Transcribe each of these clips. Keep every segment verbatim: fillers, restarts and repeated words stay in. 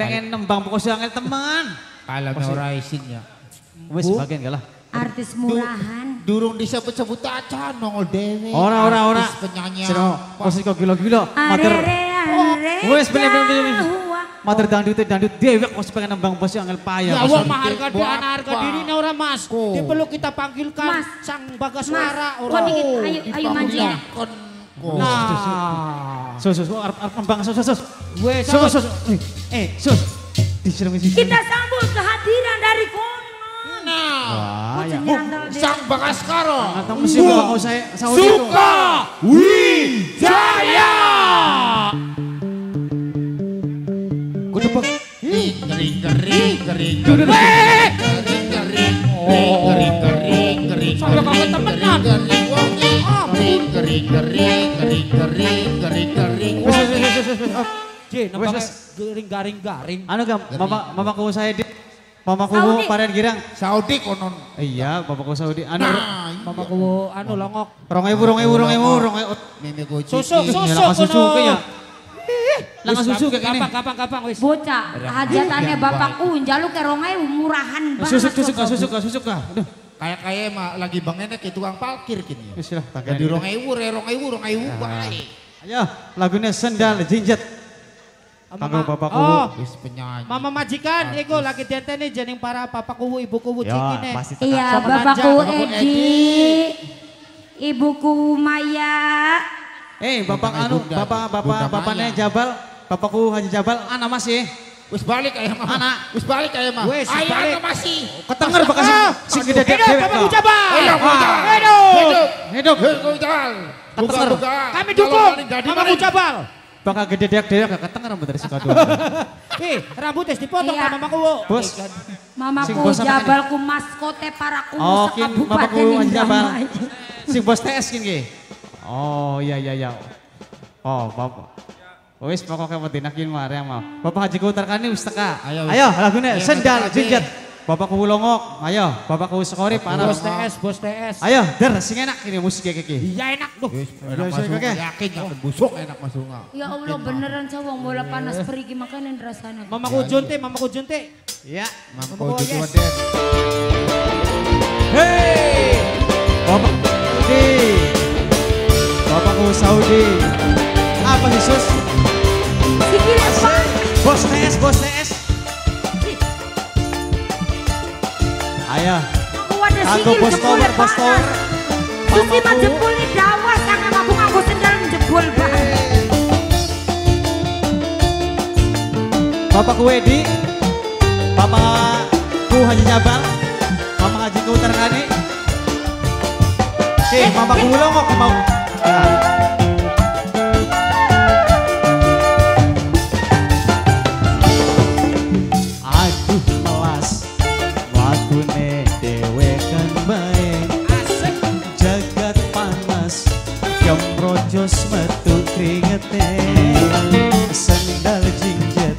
Pengen nembang pokok sangat teman. Kalau orang isin ya. Wes bagian kalah. Artis murahan. Durung disebut-sebut aja nongol dewe. Ora ora ora. Penyanyi. Posisi kok gila-gila. Mater. Wes bener-bener. Mater dangdut dangdut dewek wes pengen nembang pos angel payah. Ya Allah maharga dana harga dirine ora Mas. Dia perlu kita panggilkan Sang Bagaswara ora. Kon iki ayo ayo manjing. Nah. Sus sus arep arep nembang sus sus. Wes sus sus. Eh sus. Kita sambut kehadiran dari kono. Nah. Sang Bagaswara. Suka Wijaya. Kering kering kering kering kering kering kering kering kalau kamu temenan kering kering kering kering kering kering kering kering je nampak kering garing garing anu gam mama mama kau saya di mama kau paren girang Saudi konon iya mama kau Saudi anu mama kau anu longok rongewu rongewu rongewu rongewu susu susu susu kaya langsung susu kayak gini. Kapan-kapan wis. Bocah, hajatannya bapak unjalu ke rongai murahan banget. Susuk susuk susuk susuk lah. Aduh, kayak-kayak lagi bangene ke tukang parkir gini. Wis lah, di rongai ewu, rongai ewu, rongai ewu bae. Ayo, lagunya Sendal Jinjet. Tanggung bapak kuwu wis penyanyi. Mama majikan iku lagi dienteni jeneng para bapak kuwu, ibu kuwu cikine. Iya, bapak kuwu Edi. Ibu kuwu Maya. Eh, bapak anu, bapak bapak bapaknya Jabal, bapakku Haji Jabal, anak masih. Wis balik ayah mah. Anak, wis balik ayah mah. Wis balik masih. Ketenger bekas sing gede dewek. Hidup Bapak Jabal. Hidup. Hidup. Hidup Jabal. Ketenger. Kami dukung Bapak Jabal. Bakal gede dewek-dewek gak ketenger bener sing kadu. Heh, rambut wis dipotong sama mamaku. Bos. Mamaku Jabalku maskote para kumus kabupaten ini. Mamaku Jabal. Sing bos T S kin nggih. Oh iya iya iya. Oh bapak. Wis pokoknya medinakin mah yang mau. Bapak Haji Kutarkani wis teka. Ayo lagune Sendal Jinjet. Bapak kuwu longok. Ayo bapak kuwu sekorip anak. Bos T S, bos T S. Ayo der sing enak ini musik keke. Iya enak tuh. Enak masuk. Yakin enggak busuk enak masuk. Ya Allah beneran cawang bola panas perigi makanan rasane. Mamaku Junti, mamaku Junti. Iya, mamaku Junti. Hey! Bapak Junti. Bapakku Saudi, apa sih sus? Sikirin pak. Bos T S, bos T S. Ayah. Aku bos tower, bos tower. Susi menjebul ni dawas, tangan aku ngaku sendal menjebul pak. Bapakku Wedi, bapakku Haji Jabal, bapak Haji Kutarkani. Oke, bapakku Longok mau. Aduh melas lagune dewek kan baik asik jagat panas gembrojos metu kringete sendal jinjet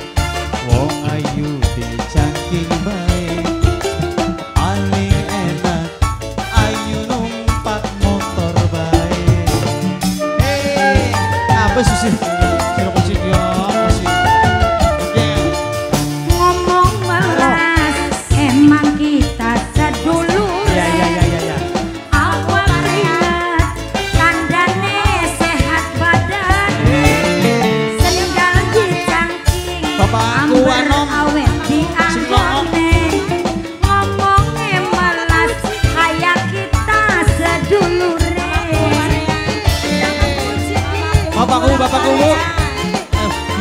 wong ayu di cangking baik aling enak ayu numpak motor baik. Susi, kira kunci dia, kunci. Ngomong melas, emang kita seduluran. Ya ya ya ya ya. Awal lihat, kandane sehat badan. Sendal dicangking, amber awet di angkone. Ngomongnya melas, kayak kita seduluran. Bapakku, bapakku,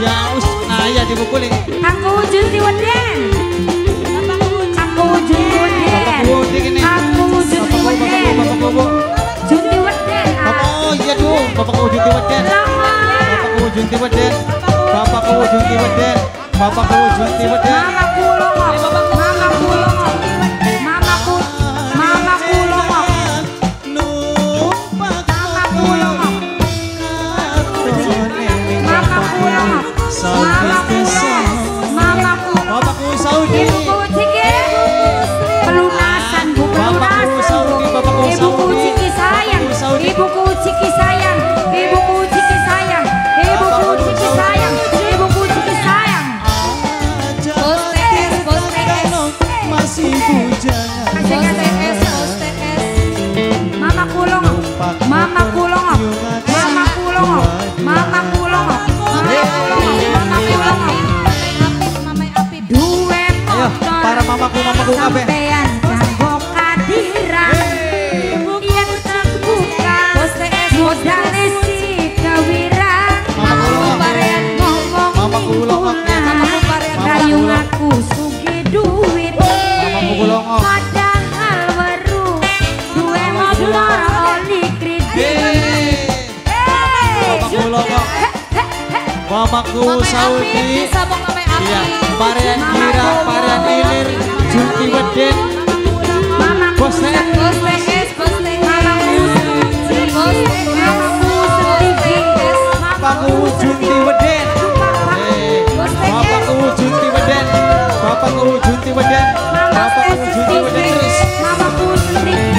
ya us, nah ya dibukuli. Aku wujud di Weden. Aku wujud di Weden. Aku wujud di Weden. Aku wujud di Weden. Wujud di Weden. Oh iya tuh, bapakku wujud di Weden. Bapakku wujud di Weden. Bapakku wujud di Weden. Bapakku wujud di Weden. Mamaku longok, mamaku longok, mamaku, mamaku longok. Mamaku Mamaku Bapakku Saudi Ibuku Ciki pelunasan bu pelunasan Ibuku Ciki sayang Ibuku Ciki sayang Ibuku Ciki sayang Ibuku Ciki sayang Ibuku Ciki sayang sampean jambok kadiran yang terbuka modalnya Sika Wiran kamu parean ngomong ngikulan kayu ngaku sugi duit padahal weru duwe moblor oli kredit mamaku Saudi parean kira parean ilir juti wedin bosnya bapakku juti wedin bapakku juti wedin bapakku juti wedin bapakku juti wedin mamaku sendiri.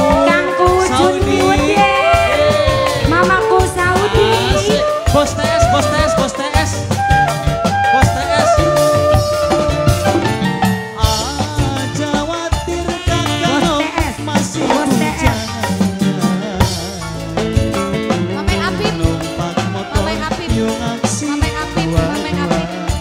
mamaku Saudi, mamaku Saudi. Bos T S, bos T S, bos T S, bos T S. Aja khawatir kalau masih hujan. Mame Apip, mame Apip, mame Apip, mame Apip. Yang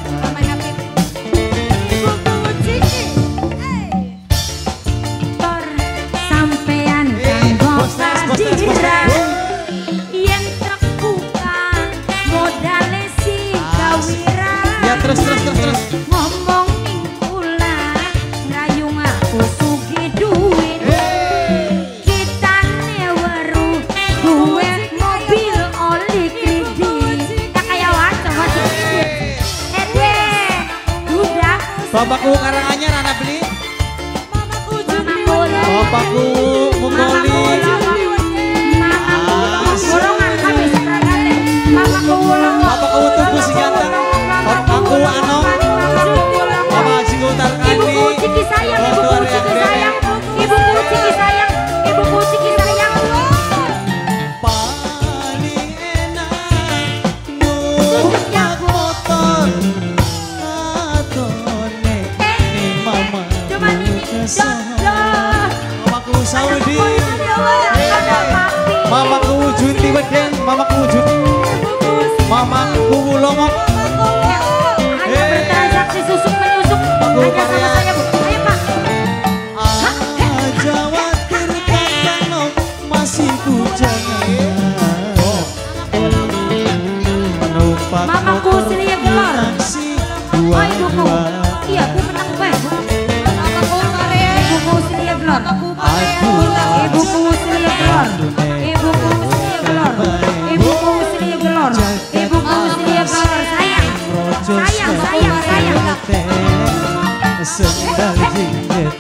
terbuka modalnya Sika Wiran ya terus terus terus terus ngomong mingkulan rayu ngaku sugi duit kita neweru duit mobil oli kredit tak kaya wajah wajah ede udah bapakku Karanganyar anak beli mamaku Jum'at bapakku Mugoli Bapakku Tugu Siganteng, Bapakku Anom, Bapak Haji Utar Kandi, Ibuku Ciki Sayang, Ibuku Ciki Sayang, Ibuku Ciki Sayang, Ibuku Ciki Sayang. Paling enak numpak motor atau neni mama kesana. Mamaku Saudi, Mamaku Junti Weden, Mamaku Junti. Mamaku lomok, ayo bertransaksi susuk menyusuk, hanya sama saya bu, ayo pak. Aja khawatir kalau masih hujan. Mamaku sini yang keluar, ayo dukung, iya aku menang baik. Mamaku Korea, ibuku sini yang keluar, ibuku sini yang keluar, ibuku sini yang keluar, ibuku sini yang keluar. Sayang, sayang, sayang. Sendal jinjet,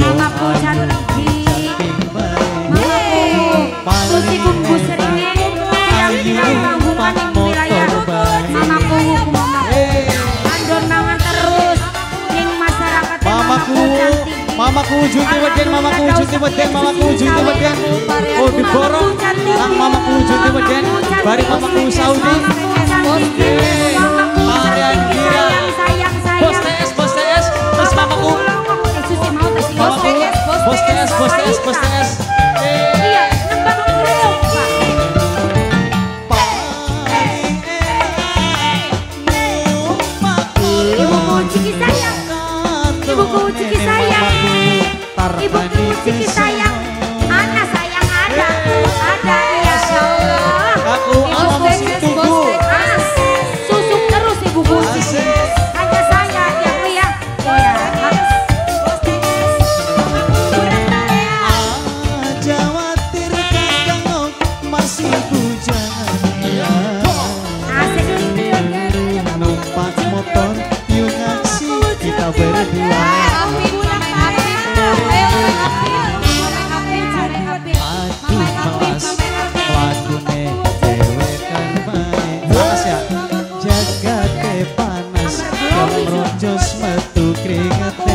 mamaku cantik, mamaku susi bumbu seringi, yang bilang panggungan yang wilayah, mamaku hukum, andon nawan terus, ning masyarakat mamaku cantik, mamaku Juti Weden, mamaku Juti Weden, mamaku Juti Weden, oh diborong, lang mamaku Juti Weden, bari mamaku Saudi, oke. Marian Gira, bos T S, bos T S, bos mamaku, bos T S, bos T S, bos T S, bos T S. Iya, nembak nembak. Paling enak, ibuku Ciki Sayang, ibuku Ciki Sayang, ibuku Ciki Sayang, anak sayang ada, ada ya Allah. Aku anak situ bu. Hanya saya yang lihat aja khawatir kalau masih hujan numpak motor yuk aksi kita berdua aduh malas wadune dewe kan main malas ya jaga jos metu kringete